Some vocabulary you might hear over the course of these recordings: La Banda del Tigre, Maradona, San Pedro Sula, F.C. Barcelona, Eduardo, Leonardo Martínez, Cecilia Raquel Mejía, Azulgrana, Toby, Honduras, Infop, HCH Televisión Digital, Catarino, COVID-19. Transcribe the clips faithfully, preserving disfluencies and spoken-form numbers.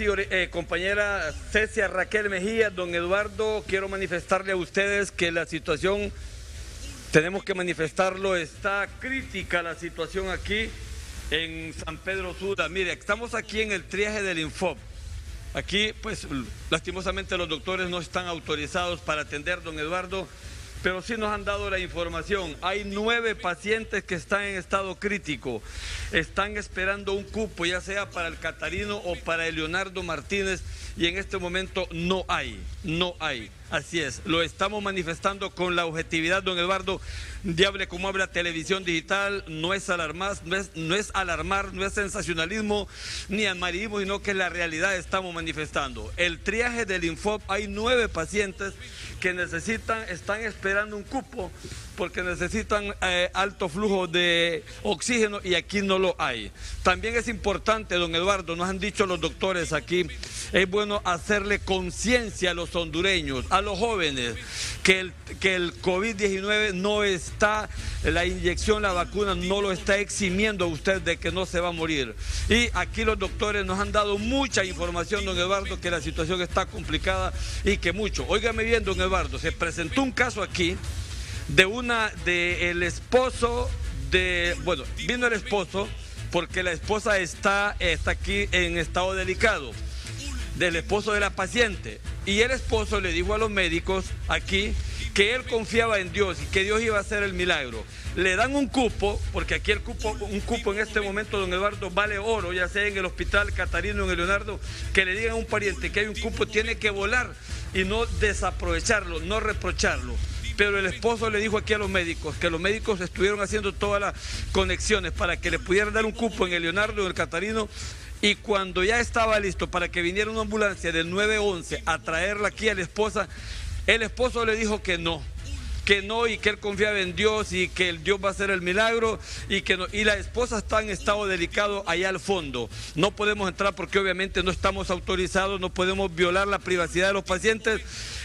Ceci, eh, compañera Cecilia Raquel Mejía, don Eduardo, quiero manifestarle a ustedes que la situación, tenemos que manifestarlo, está crítica la situación aquí en San Pedro Sula. Mire, estamos aquí en el triaje del Infop. Aquí, pues, lastimosamente los doctores no están autorizados para atender, don Eduardo, pero sí nos han dado la información. Hay nueve pacientes que están en estado crítico. Están esperando un cupo, ya sea para el Catarino o para el Leonardo Martínez, y en este momento no hay, no hay. Así es, lo estamos manifestando con la objetividad, don Eduardo, diable como habla televisión digital, no es alarmar, no es, no es alarmar, no es sensacionalismo, ni amarillismo, sino que la realidad estamos manifestando. El triaje del Infop, hay nueve pacientes que necesitan, están esperando un cupo, porque necesitan eh, alto flujo de oxígeno y aquí no lo hay. También es importante, don Eduardo, nos han dicho los doctores aquí, es bueno hacerle conciencia a los hondureños, a los jóvenes, que el, que el COVID diecinueve no está, la inyección, la vacuna no lo está eximiendo a usted de que no se va a morir. Y aquí los doctores nos han dado mucha información, don Eduardo, que la situación está complicada y que mucho. Óigame bien, don Eduardo, se presentó un caso aquí de una, de el esposo de, bueno, vino el esposo porque la esposa está, está aquí en estado delicado, del esposo de la paciente. Y el esposo le dijo a los médicos aquí que él confiaba en Dios y que Dios iba a hacer el milagro. Le dan un cupo, porque aquí el cupo, un cupo en este momento, don Eduardo, vale oro, ya sea en el hospital Catarino, en el Leonardo, que le digan a un pariente que hay un cupo, tiene que volar y no desaprovecharlo, no reprocharlo. Pero el esposo le dijo aquí a los médicos, que los médicos estuvieron haciendo todas las conexiones para que le pudieran dar un cupo en el Leonardo, en el Catarino, y cuando ya estaba listo para que viniera una ambulancia del nueve once a traerla aquí a la esposa, el esposo le dijo que no, que no, y que él confiaba en Dios y que el Dios va a hacer el milagro y que no. Y la esposa está en estado delicado allá al fondo. No podemos entrar porque obviamente no estamos autorizados, no podemos violar la privacidad de los pacientes.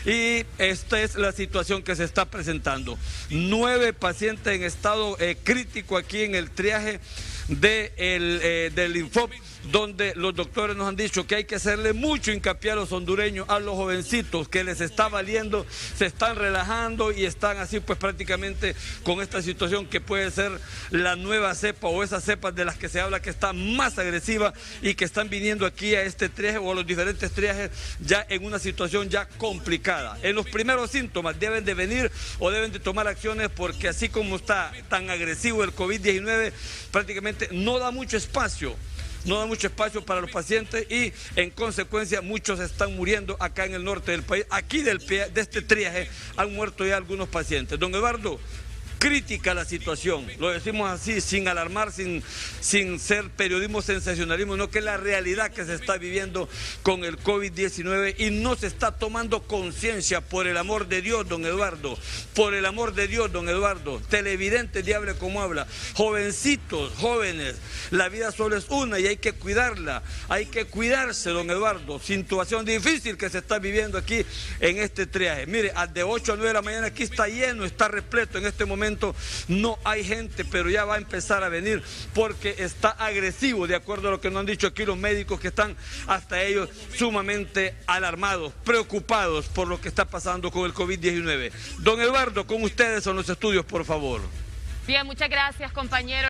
Y esta es la situación que se está presentando. Nueve pacientes en estado eh, crítico aquí en el triaje de el, eh, del Infop, donde los doctores nos han dicho que hay que hacerle mucho hincapié a los hondureños, a los jovencitos, que les está valiendo, se están relajando y están así pues prácticamente con esta situación que puede ser la nueva cepa o esas cepas de las que se habla que están más agresivas y que están viniendo aquí a este triaje o a los diferentes triajes ya en una situación ya complicada. En los primeros síntomas deben de venir o deben de tomar acciones porque así como está tan agresivo el COVID diecinueve, prácticamente no da mucho espacio. No da mucho espacio para los pacientes y en consecuencia muchos están muriendo acá en el norte del país. Aquí del, de este triaje han muerto ya algunos pacientes. Don Eduardo, crítica la situación, lo decimos así, sin alarmar, sin, sin ser periodismo, sensacionalismo, no, que es la realidad que se está viviendo con el COVID diecinueve y no se está tomando conciencia, por el amor de Dios, don Eduardo, por el amor de Dios, don Eduardo, televidente, diable como habla, jovencitos, jóvenes, la vida solo es una y hay que cuidarla, hay que cuidarse, don Eduardo, situación difícil que se está viviendo aquí en este triaje. Mire, de ocho a nueve de la mañana aquí está lleno, está repleto en este momento. No hay gente, pero ya va a empezar a venir porque está agresivo, de acuerdo a lo que nos han dicho aquí los médicos, que están hasta ellos sumamente alarmados, preocupados por lo que está pasando con el COVID diecinueve. Don Eduardo, con ustedes en los estudios, por favor. Bien, muchas gracias, compañero.